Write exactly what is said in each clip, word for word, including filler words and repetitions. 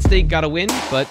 Penn State got a win, but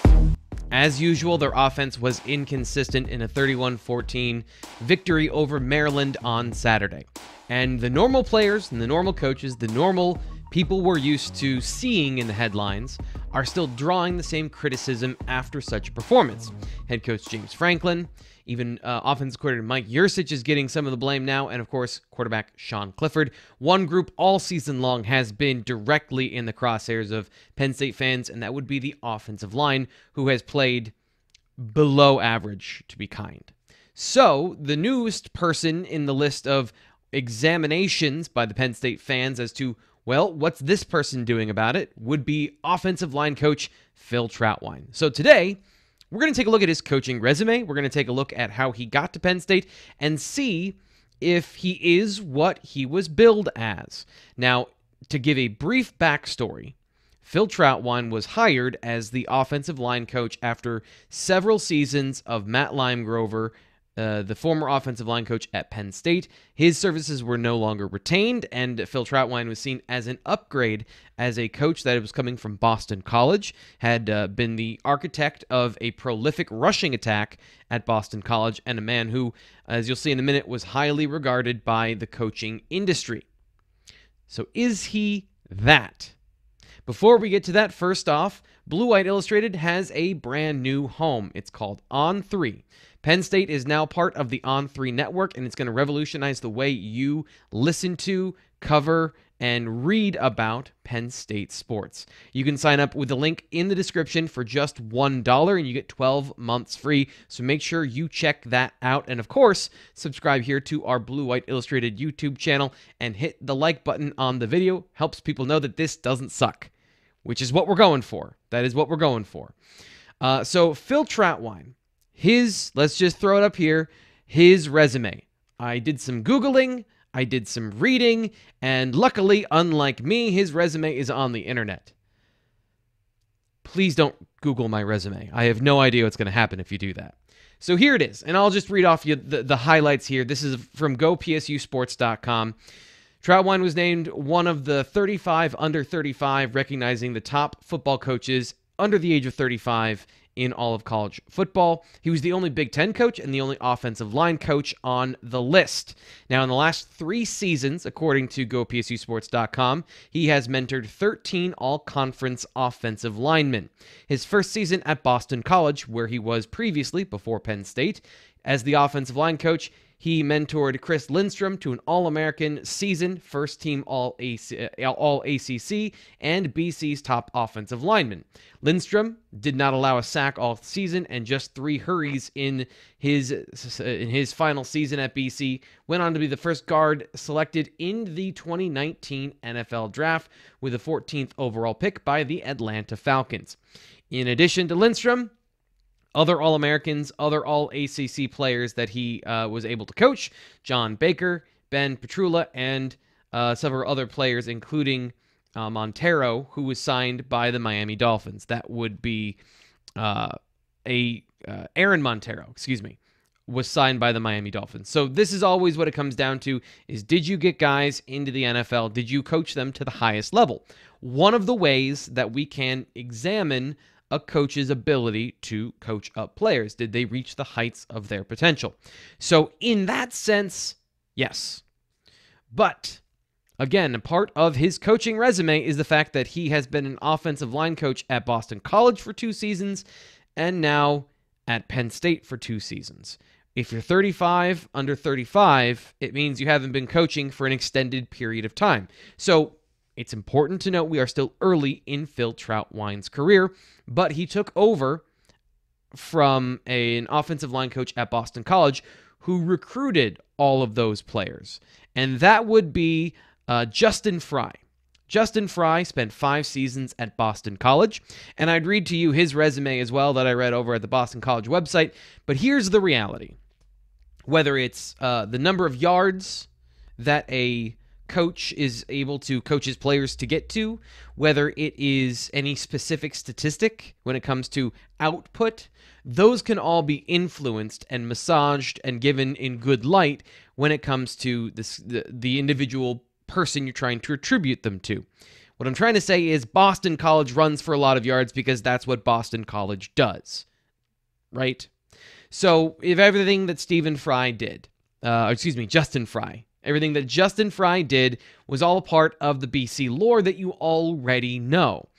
as usual, their offense was inconsistent in a thirty-one fourteen victory over Maryland on Saturday. And the normal players and the normal coaches, the normal people we're used to seeing in the headlines are still drawing the same criticism after such a performance. Head coach James Franklin, even uh, offensive coordinator Mike Yurcich is getting some of the blame now, and of course, quarterback Sean Clifford. One group all season long has been directly in the crosshairs of Penn State fans, and that would be the offensive line, who has played below average, to be kind. So, the newest person in the list of examinations by the Penn State fans as to, well, what's this person doing about it, would be offensive line coach Phil Trautwein. So today, we're going to take a look at his coaching resume. We're going to take a look at how he got to Penn State and see if he is what he was billed as. Now, to give a brief backstory, Phil Trautwein was hired as the offensive line coach after several seasons of Matt Limegrover, Uh, the former offensive line coach at Penn State. His services were no longer retained, and Phil Trautwein was seen as an upgrade as a coach that was coming from Boston College, had uh, been the architect of a prolific rushing attack at Boston College, and a man who, as you'll see in a minute, was highly regarded by the coaching industry. So is he that? Before we get to that, first off, Blue White Illustrated has a brand new home. It's called On three. Penn State is now part of the On three network, and it's going to revolutionize the way you listen to, cover, and read about Penn State sports. You can sign up with the link in the description for just one dollar, and you get twelve months free, so make sure you check that out. And of course, subscribe here to our Blue White Illustrated YouTube channel and hit the like button on the video. Helps people know that this doesn't suck, which is what we're going for. That is what we're going for. Uh, so Phil Trautwein. His, let's just throw it up here, his resume. I did some Googling, I did some reading, and luckily, unlike me, his resume is on the internet. Please don't Google my resume. I have no idea what's going to happen if you do that. So here it is, and I'll just read off you the, the highlights here. This is from go P S U sports dot com. Trautwein was named one of the thirty-five under thirty-five, recognizing the top football coaches under the age of thirty-five in all of college football. He was the only Big Ten coach and the only offensive line coach on the list. Now, in the last three seasons, according to go P S U sports dot com, he has mentored thirteen all-conference offensive linemen. His first season at Boston College, where he was previously, before Penn State, as the offensive line coach, he mentored Chris Lindstrom to an All-American season, first-team All A C C, and B C's top offensive lineman. Lindstrom did not allow a sack all season, and just three hurries in his, in his final season at B C. Went on to be the first guard selected in the twenty nineteen N F L Draft with a fourteenth overall pick by the Atlanta Falcons. In addition to Lindstrom, other All-Americans, other All A C C players that he uh, was able to coach, John Baker, Ben Petrula, and uh, several other players, including uh, Montero, who was signed by the Miami Dolphins. That would be uh, a uh, Aaron Montero, excuse me, was signed by the Miami Dolphins. So this is always what it comes down to is, did you get guys into the N F L? Did you coach them to the highest level? One of the ways that we can examine a coach's ability to coach up players. Did they reach the heights of their potential? So in that sense, yes. But again, a part of his coaching resume is the fact that he has been an offensive line coach at Boston College for two seasons and now at Penn State for two seasons. If you're thirty-five under thirty-five, it means you haven't been coaching for an extended period of time. So it's important to note we are still early in Phil Trautwein's career, but he took over from a, an offensive line coach at Boston College who recruited all of those players. And that would be uh, Justin Frye. Justin Frye spent five seasons at Boston College, and I'd read to you his resume as well that I read over at the Boston College website. But here's the reality. Whether it's uh, the number of yards that a coach is able to coach his players to get to, whether it is any specific statistic when it comes to output, those can all be influenced and massaged and given in good light when it comes to this, the, the individual person you're trying to attribute them to. What I'm trying to say is Boston College runs for a lot of yards because that's what Boston College does, right? So if everything that Stephen Fry did, uh, excuse me, Justin Frye, everything that Justin Frye did was all a part of the B C lore that you already know.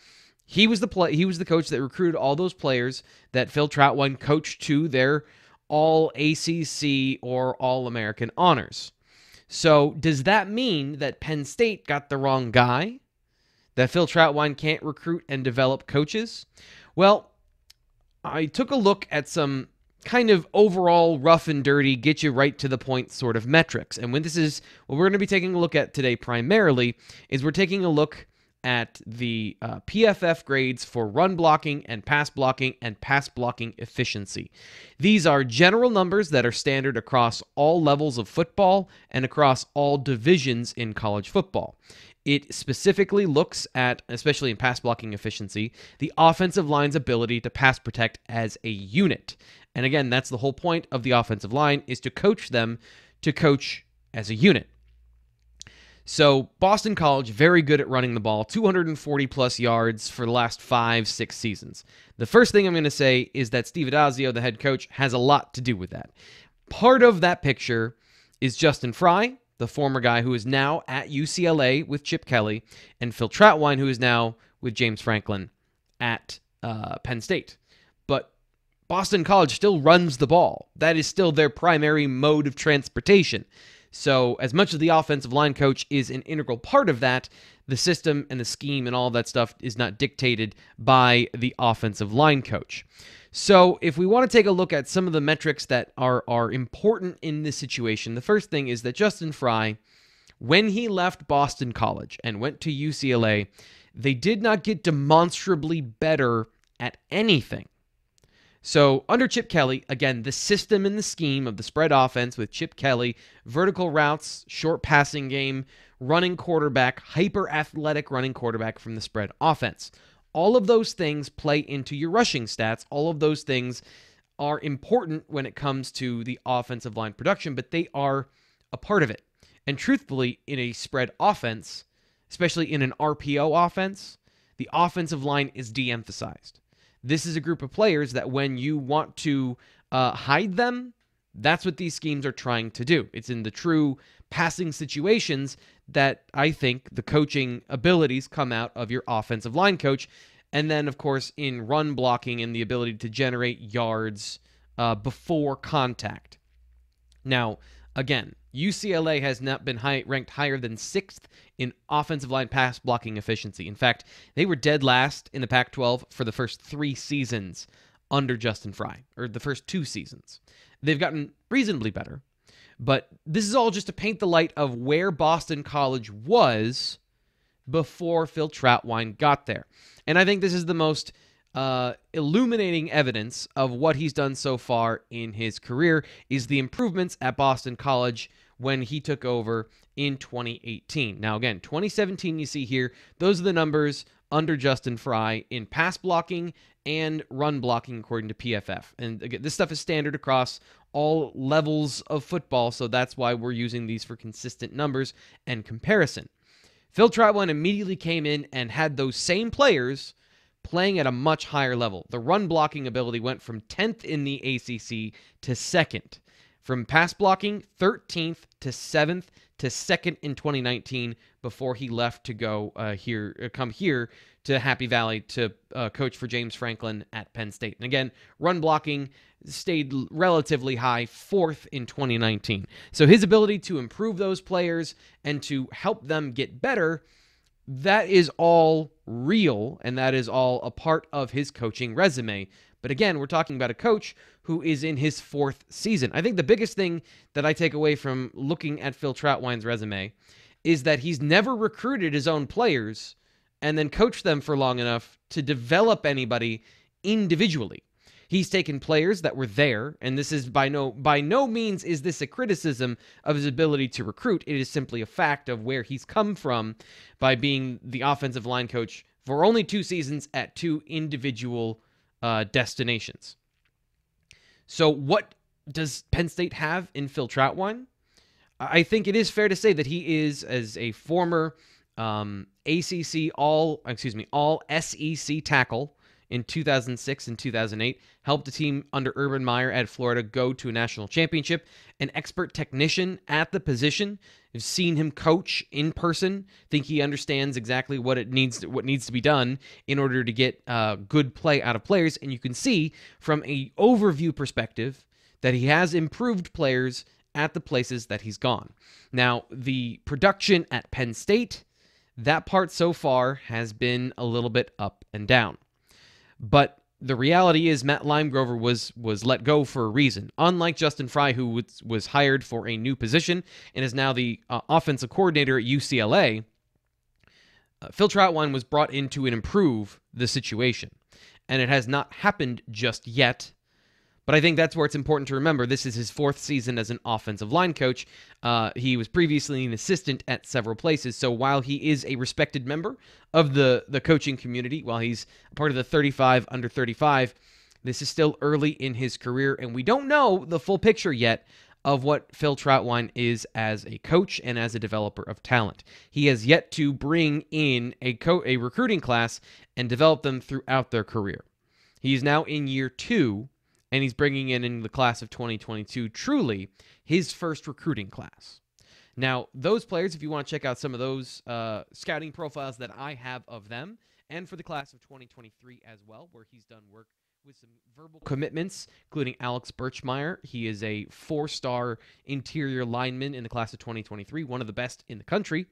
He was the play, he was the coach that recruited all those players that Phil Trautwein coached to their all A C C or all-American honors. So does that mean that Penn State got the wrong guy? That Phil Trautwein can't recruit and develop coaches? Well, I took a look at some kind of overall rough and dirty, get you right to the point sort of metrics. And when this is what we're going to be taking a look at today primarily is we're taking a look at the uh, P F F grades for run blocking and pass blocking and pass blocking efficiency. These are general numbers that are standard across all levels of football and across all divisions in college football. It specifically looks at, especially in pass blocking efficiency, the offensive line's ability to pass protect as a unit. And again, that's the whole point of the offensive line, is to coach them to coach as a unit. So Boston College, very good at running the ball, two hundred forty plus yards for the last five, six seasons. The first thing I'm going to say is that Steve Adazio, the head coach, has a lot to do with that. Part of that picture is Justin Frye, the former guy who is now at U C L A with Chip Kelly, and Phil Trautwein, who is now with James Franklin at uh, Penn State. But Boston College still runs the ball. That is still their primary mode of transportation. So as much as the offensive line coach is an integral part of that, the system and the scheme and all that stuff is not dictated by the offensive line coach. So if we want to take a look at some of the metrics that are, are important in this situation, the first thing is that Justin Frye, when he left Boston College and went to U C L A, they did not get demonstrably better at anything. So under Chip Kelly, again, the system and the scheme of the spread offense with Chip Kelly, vertical routes, short passing game, running quarterback, hyper-athletic running quarterback from the spread offense. All of those things play into your rushing stats. All of those things are important when it comes to the offensive line production, but they are a part of it. And truthfully, in a spread offense, especially in an R P O offense, the offensive line is de-emphasized. This is a group of players that when you want to uh, hide them, that's what these schemes are trying to do. It's in the true passing situations that I think the coaching abilities come out of your offensive line coach. And then, of course, in run blocking and the ability to generate yards uh, before contact. Now, again, U C L A has not been high, ranked higher than sixth in offensive line pass blocking efficiency. In fact, they were dead last in the Pac twelve for the first three seasons under Justin Frye, or the first two seasons. They've gotten reasonably better, but this is all just to paint the light of where Boston College was before Phil Trautwein got there. And I think this is the most uh, illuminating evidence of what he's done so far in his career is the improvements at Boston College when he took over in twenty eighteen. Now, again, twenty seventeen you see here, those are the numbers under Justin Frye in pass blocking and run blocking according to P F F. And again, this stuff is standard across all levels of football, so that's why we're using these for consistent numbers and comparison. Phil Trautwein immediately came in and had those same players playing at a much higher level. The run blocking ability went from tenth in the A C C to second. From pass blocking, thirteenth to seventh to second in twenty nineteen before he left to go uh, here, come here to Happy Valley to uh, coach for James Franklin at Penn State. And again, run blocking stayed relatively high, fourth in twenty nineteen. So his ability to improve those players and to help them get better, that is all real, and that is all a part of his coaching resume. But again, we're talking about a coach who is in his fourth season. I think the biggest thing that I take away from looking at Phil Trautwein's resume is that he's never recruited his own players and then coached them for long enough to develop anybody individually. He's taken players that were there, and this is by no by no means is this a criticism of his ability to recruit. It is simply a fact of where he's come from by being the offensive line coach for only two seasons at two individual uh, destinations. So what does Penn State have in Phil Trautwein? I think it is fair to say that he is, as a former um, A C C all, excuse me, all S E C tackle in two thousand six and two thousand eight, helped a team under Urban Meyer at Florida go to a national championship, an expert technician at the position. I've seen him coach in person, think he understands exactly what it needs, what needs to be done in order to get uh, good play out of players. And you can see from an overview perspective that he has improved players at the places that he's gone. Now, the production at Penn State, that part so far has been a little bit up and down. But the reality is Matt Limegrover was was let go for a reason. Unlike Justin Frye, who was, was hired for a new position and is now the uh, offensive coordinator at U C L A, uh, Phil Trautwein was brought in to improve the situation. And it has not happened just yet. But I think that's where it's important to remember this is his fourth season as an offensive line coach. Uh, he was previously an assistant at several places. So while he is a respected member of the, the coaching community, while he's part of the thirty-five under thirty-five, this is still early in his career. And we don't know the full picture yet of what Phil Trautwein is as a coach and as a developer of talent. He has yet to bring in a, co a recruiting class and develop them throughout their career. He is now in year two. And he's bringing in, in the class of twenty twenty-two, truly his first recruiting class. Now, those players, if you want to check out some of those uh, scouting profiles that I have of them, and for the class of twenty twenty-three as well, where he's done work with some verbal commitments, including Alex Birchmeyer. He is a four-star interior lineman in the class of twenty twenty-three, one of the best in the country.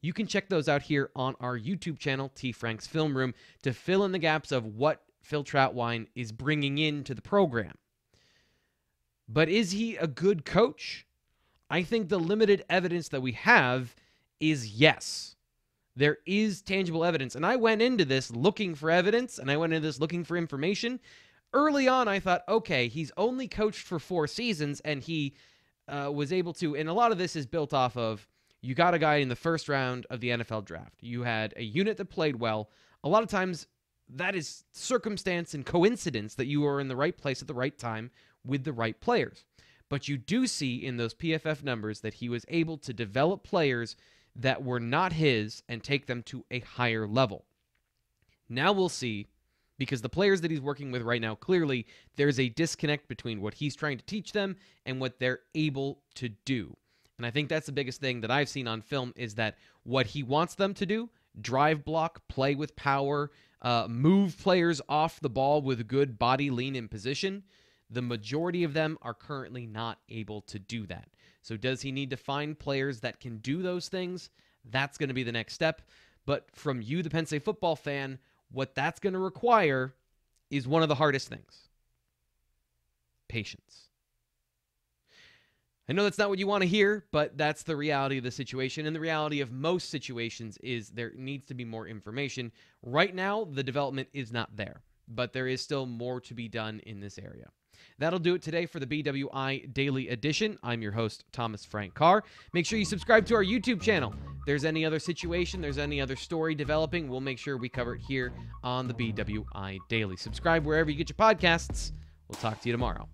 You can check those out here on our YouTube channel, T. Frank's Film Room, to fill in the gaps of what Phil Trautwein is bringing into the program. But is he a good coach? I think the limited evidence that we have is yes. There is tangible evidence. And I went into this looking for evidence, and I went into this looking for information. Early on, I thought, okay, he's only coached for four seasons, and he uh, was able to, and a lot of this is built off of, you got a guy in the first round of the N F L draft. You had a unit that played well. A lot of times, that is circumstance and coincidence that you are in the right place at the right time with the right players. But you do see in those P F F numbers that he was able to develop players that were not his and take them to a higher level. Now we'll see, because the players that he's working with right now, clearly there's a disconnect between what he's trying to teach them and what they're able to do. And I think that's the biggest thing that I've seen on film is that what he wants them to do, drive block, play with power, Uh, move players off the ball with good body lean in position. The majority of them are currently not able to do that. So does he need to find players that can do those things? That's going to be the next step. But from you, the Penn State football fan, what that's going to require is one of the hardest things. Patience. I know that's not what you want to hear, but that's the reality of the situation. And the reality of most situations is there needs to be more information. Right now, the development is not there, but there is still more to be done in this area. That'll do it today for the B W I Daily Edition. I'm your host, Thomas Frank Carr. Make sure you subscribe to our YouTube channel. If there's any other situation, there's any other story developing, we'll make sure we cover it here on the B W I Daily. Subscribe wherever you get your podcasts. We'll talk to you tomorrow.